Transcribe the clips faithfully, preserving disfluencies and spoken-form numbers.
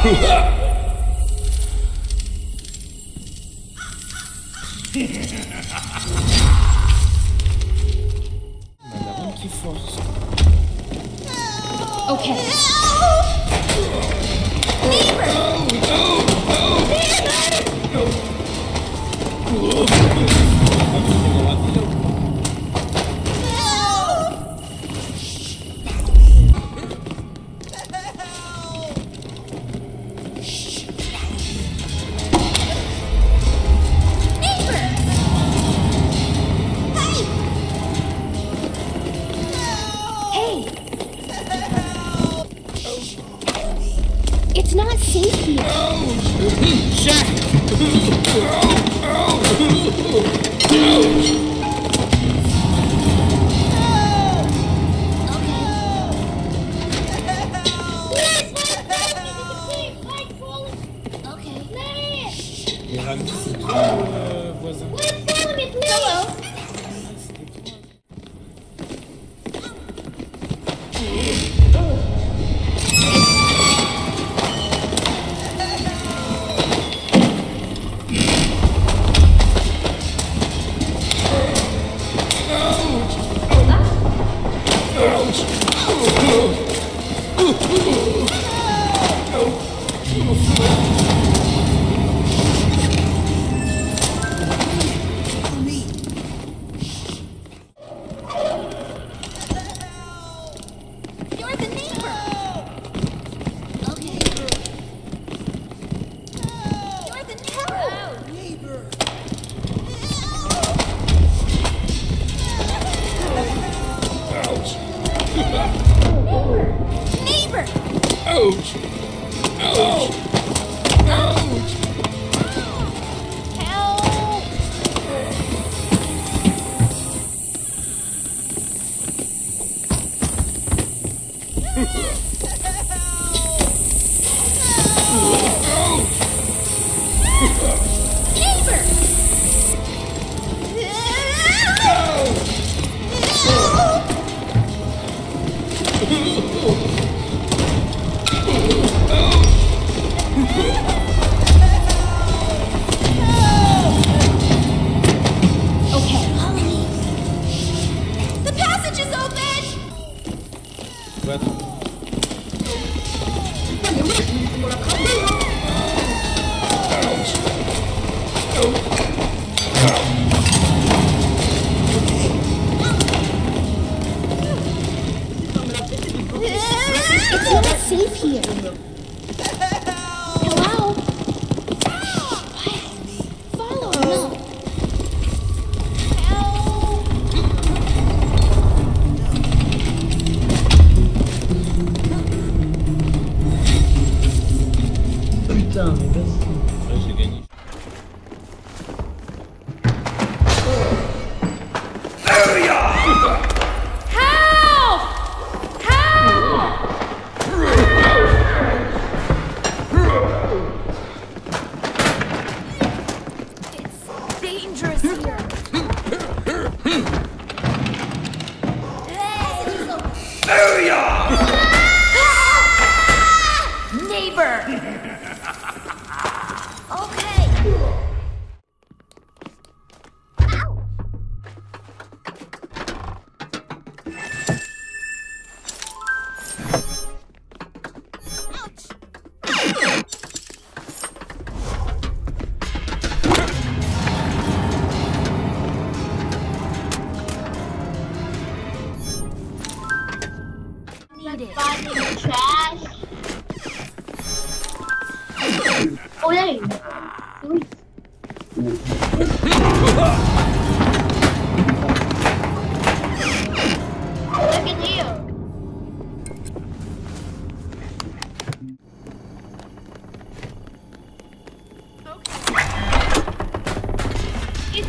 It's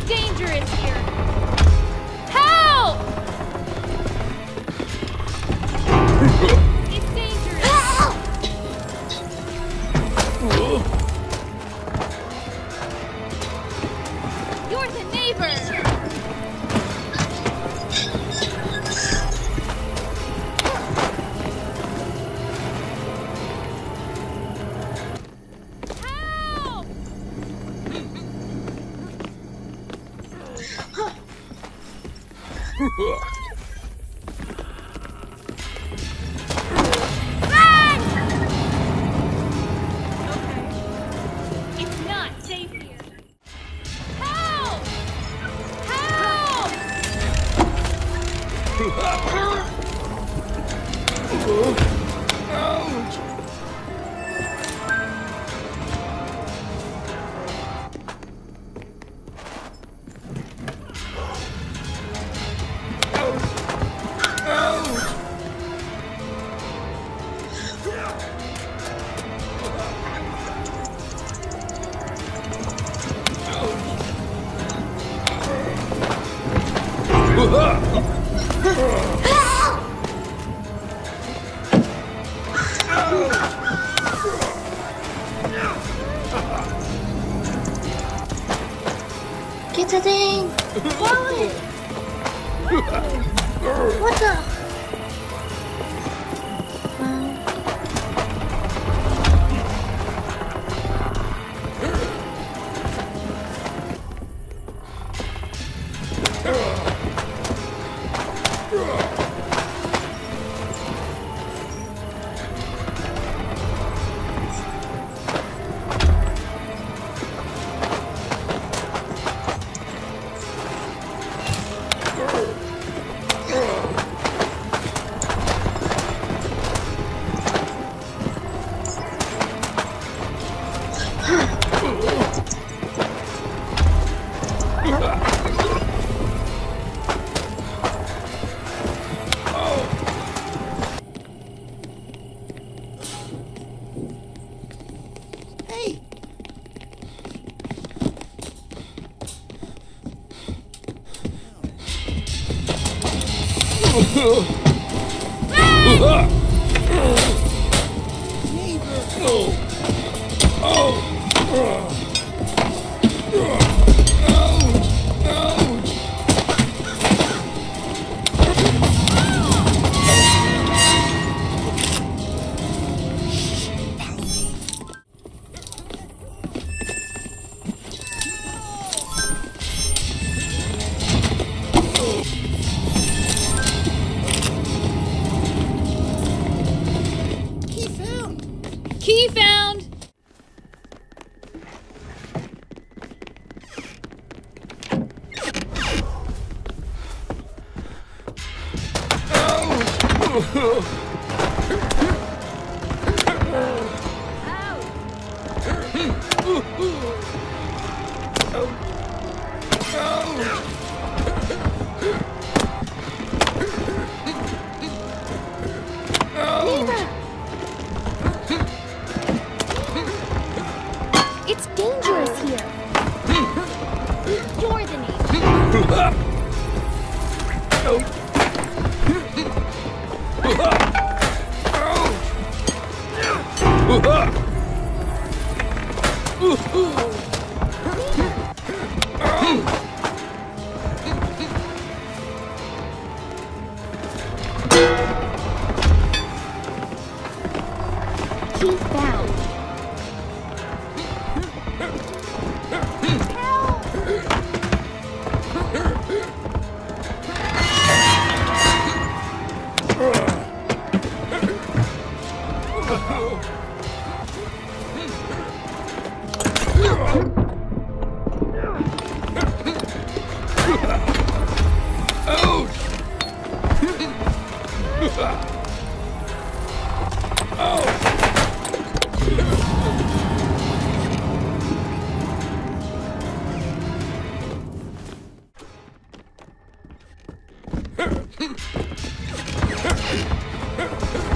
dangerous. It's a thing! Wallet! What the? Huh?